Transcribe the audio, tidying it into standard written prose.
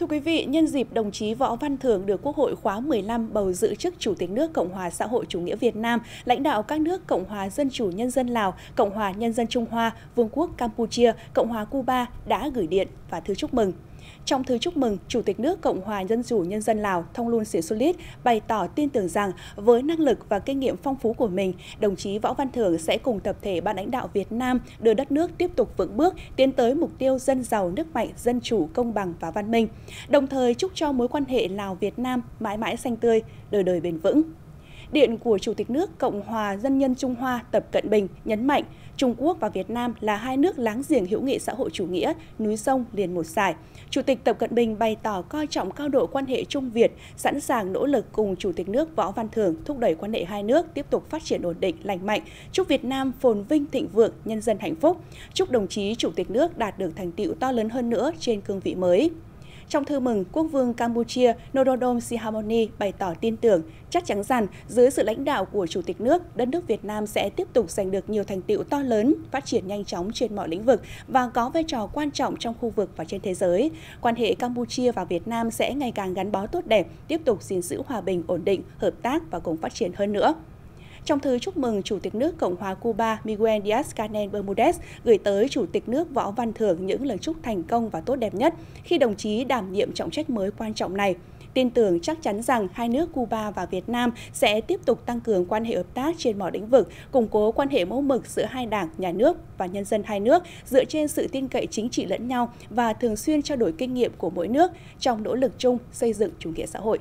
Thưa quý vị, nhân dịp đồng chí Võ Văn Thưởng được Quốc hội khóa 15 bầu giữ chức Chủ tịch nước Cộng hòa xã hội chủ nghĩa Việt Nam, lãnh đạo các nước Cộng hòa Dân chủ Nhân dân Lào, Cộng hòa Nhân dân Trung Hoa, Vương quốc Campuchia, Cộng hòa Cuba đã gửi điện và thư chúc mừng. Trong thư chúc mừng, Chủ tịch nước Cộng hòa Dân chủ Nhân dân Lào Thongloun Sisoulith bày tỏ tin tưởng rằng với năng lực và kinh nghiệm phong phú của mình, đồng chí Võ Văn Thưởng sẽ cùng tập thể ban lãnh đạo Việt Nam đưa đất nước tiếp tục vững bước, tiến tới mục tiêu dân giàu, nước mạnh, dân chủ, công bằng và văn minh. Đồng thời chúc cho mối quan hệ Lào-Việt Nam mãi mãi xanh tươi, đời đời bền vững. Điện của Chủ tịch nước Cộng hòa Dân nhân Trung Hoa Tập Cận Bình nhấn mạnh Trung Quốc và Việt Nam là hai nước láng giềng hữu nghị xã hội chủ nghĩa, núi sông liền một dải. Chủ tịch Tập Cận Bình bày tỏ coi trọng cao độ quan hệ Trung Việt, sẵn sàng nỗ lực cùng Chủ tịch nước Võ Văn Thưởng thúc đẩy quan hệ hai nước tiếp tục phát triển ổn định, lành mạnh, chúc Việt Nam phồn vinh thịnh vượng, nhân dân hạnh phúc, chúc đồng chí Chủ tịch nước đạt được thành tựu to lớn hơn nữa trên cương vị mới. Trong thư mừng, Quốc vương Campuchia Norodom Sihamoni bày tỏ tin tưởng, chắc chắn rằng dưới sự lãnh đạo của Chủ tịch nước, đất nước Việt Nam sẽ tiếp tục giành được nhiều thành tựu to lớn, phát triển nhanh chóng trên mọi lĩnh vực và có vai trò quan trọng trong khu vực và trên thế giới. Quan hệ Campuchia và Việt Nam sẽ ngày càng gắn bó tốt đẹp, tiếp tục gìn giữ hòa bình, ổn định, hợp tác và cùng phát triển hơn nữa. Trong thư chúc mừng, Chủ tịch nước Cộng hòa Cuba Miguel Díaz Canel Bermudez gửi tới Chủ tịch nước Võ Văn Thưởng những lời chúc thành công và tốt đẹp nhất khi đồng chí đảm nhiệm trọng trách mới quan trọng này. Tin tưởng chắc chắn rằng hai nước Cuba và Việt Nam sẽ tiếp tục tăng cường quan hệ hợp tác trên mọi lĩnh vực, củng cố quan hệ mẫu mực giữa hai đảng, nhà nước và nhân dân hai nước dựa trên sự tin cậy chính trị lẫn nhau và thường xuyên trao đổi kinh nghiệm của mỗi nước trong nỗ lực chung xây dựng chủ nghĩa xã hội.